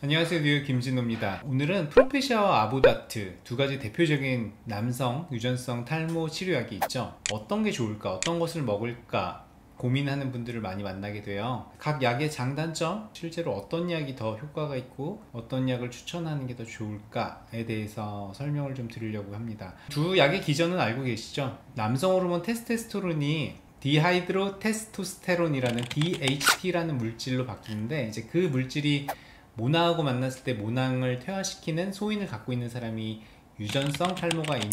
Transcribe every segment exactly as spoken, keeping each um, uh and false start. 안녕하세요, 뉴헤어 김진호입니다. 오늘은 프로페시아와 아보다트 두 가지 대표적인 남성 유전성 탈모 치료약이 있죠. 어떤 게 좋을까, 어떤 것을 먹을까 고민하는 분들을 많이 만나게 돼요. 각 약의 장단점, 실제로 어떤 약이 더 효과가 있고 어떤 약을 추천하는 게 더 좋을까에 대해서 설명을 좀 드리려고 합니다. 두 약의 기전은 알고 계시죠? 남성 호르몬 테스토스테론이 디하이드로 테스토스테론이라는 디 에이치 티라는 물질로 바뀌는데, 이제 그 물질이 모낭하고 만났을 때 모낭을 퇴화시키는 소인을 갖고 있는 사람이 유전성 탈모가 있는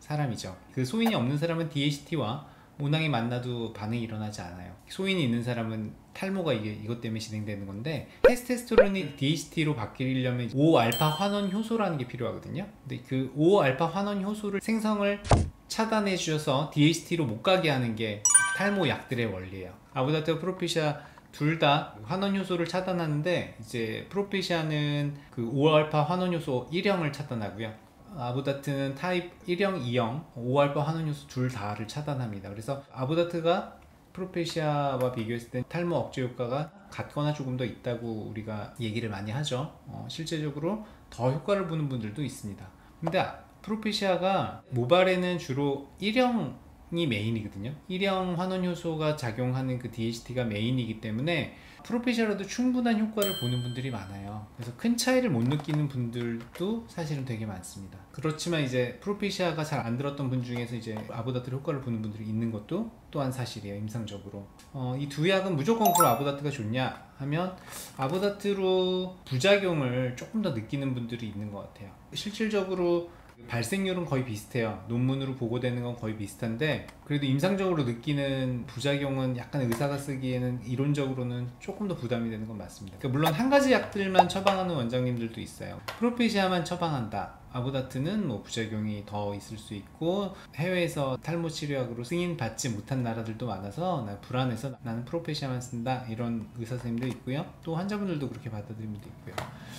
사람이죠. 그 소인이 없는 사람은 디 에이치 티와 모낭이 만나도 반응이 일어나지 않아요. 소인이 있는 사람은 탈모가 이게 이것 때문에 진행되는 건데, 테스토스테론이 디 에이치 티로 바뀌려면 오 알파 환원 효소라는 게 필요하거든요. 근데 그 오 알파 환원 효소를 생성을 차단해 주셔서 디 에이치 티로 못 가게 하는 게 탈모 약들의 원리예요. 아보다트와 프로페시아 둘 다 환원 효소를 차단하는데, 이제 프로페시아는 그 오 알파 환원 효소 일형을 차단하고요. 아보다트는 타입 일형, 이형, 오 알파 환원효소 둘 다를 차단합니다. 그래서 아보다트가 프로페시아와 비교했을 때 탈모 억제 효과가 같거나 조금 더 있다고 우리가 얘기를 많이 하죠. 어, 실제적으로 더 효과를 보는 분들도 있습니다. 근데 프로페시아가 모발에는 주로 일형이 메인이거든요. 일형 환원효소가 작용하는 그 디 에이치 티가 메인이기 때문에 프로페시아라도 충분한 효과를 보는 분들이 많아요. 그래서 큰 차이를 못 느끼는 분들도 사실은 되게 많습니다. 그렇지만 이제 프로페시아가 잘 안 들었던 분 중에서 이제 아보다트 효과를 보는 분들이 있는 것도 또한 사실이에요, 임상적으로. 어, 이 두 약은 무조건 그럼 아보다트가 좋냐 하면, 아보다트로 부작용을 조금 더 느끼는 분들이 있는 것 같아요. 실질적으로 발생률은 거의 비슷해요. 논문으로 보고되는 건 거의 비슷한데, 그래도 임상적으로 느끼는 부작용은 약간 의사가 쓰기에는 이론적으로는 조금 더 부담이 되는 건 맞습니다. 그러니까 물론 한 가지 약들만 처방하는 원장님들도 있어요. 프로페시아만 처방한다, 아보다트는 뭐 부작용이 더 있을 수 있고 해외에서 탈모 치료약으로 승인받지 못한 나라들도 많아서 나 불안해서 나는 프로페시아만 쓴다, 이런 의사 선생님도 있고요. 또 환자분들도 그렇게 받아들이는 분도 있고요.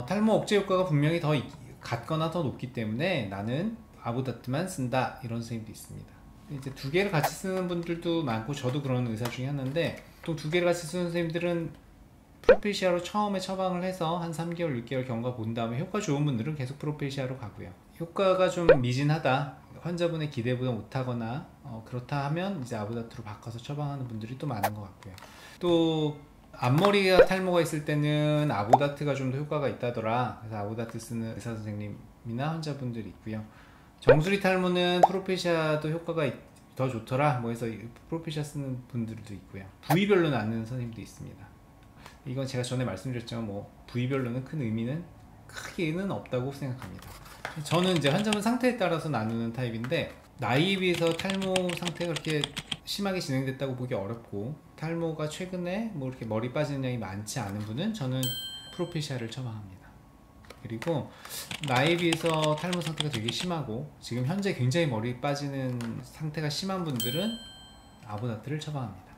탈모 억제 효과가 분명히 더 있, 같거나 더 높기 때문에 나는 아보다트만 쓴다, 이런 선생님도 있습니다. 이제 두 개를 같이 쓰는 분들도 많고, 저도 그런 의사 중에 하나인데, 또 두 개를 같이 쓰는 선생님들은 프로페시아로 처음에 처방을 해서 한 삼 개월 육 개월 경과 본 다음에 효과 좋은 분들은 계속 프로페시아로 가고요. 효과가 좀 미진하다, 환자분의 기대보다 못하거나 어, 그렇다 하면 이제 아보다트로 바꿔서 처방하는 분들이 또 많은 것 같고요. 또 앞머리가 탈모가 있을 때는 아보다트가 좀 더 효과가 있다더라, 그래서 아보다트 쓰는 의사 선생님이나 환자분들이 있고요. 정수리 탈모는 프로페시아도 효과가 더 좋더라 뭐 해서 프로페시아 쓰는 분들도 있고요. 부위별로 나누는 선생님도 있습니다. 이건 제가 전에 말씀드렸지만 뭐 부위별로는 큰 의미는 크게는 없다고 생각합니다. 저는 이제 환자분 상태에 따라서 나누는 타입인데, 나이에 비해서 탈모 상태가 그렇게 심하게 진행됐다고 보기 어렵고, 탈모가 최근에 뭐 이렇게 머리 빠지는 양이 많지 않은 분은 저는 프로페시아를 처방합니다. 그리고 나이에 비해서 탈모 상태가 되게 심하고 지금 현재 굉장히 머리 빠지는 상태가 심한 분들은 아보다트를 처방합니다.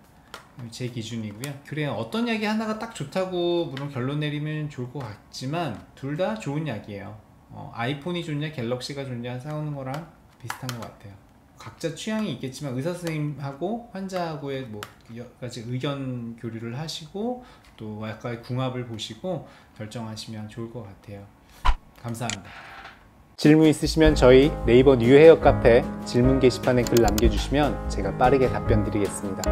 제 기준이고요. 그래야 어떤 약이 하나가 딱 좋다고 물론 결론 내리면 좋을 것 같지만 둘 다 좋은 약이에요. 어, 아이폰이 좋냐 갤럭시가 좋냐 싸우는 거랑 비슷한 것 같아요. 각자 취향이 있겠지만 의사 선생님하고 환자하고의 뭐 여러 가지 의견 교류를 하시고 또 약간의 궁합을 보시고 결정하시면 좋을 것 같아요. 감사합니다. 질문 있으시면 저희 네이버 뉴헤어 카페 질문 게시판에 글 남겨주시면 제가 빠르게 답변 드리겠습니다.